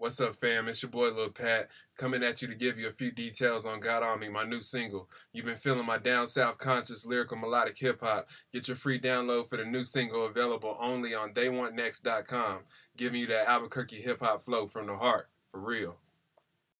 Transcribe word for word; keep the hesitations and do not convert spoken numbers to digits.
What's up, fam? It's your boy Lil' Pat, coming at you to give you a few details on Got On Me, my new single. You've been feeling my down south conscious lyrical melodic hip-hop. Get your free download for the new single available only on they want next dot com, giving you that Albuquerque hip-hop flow from the heart, for real.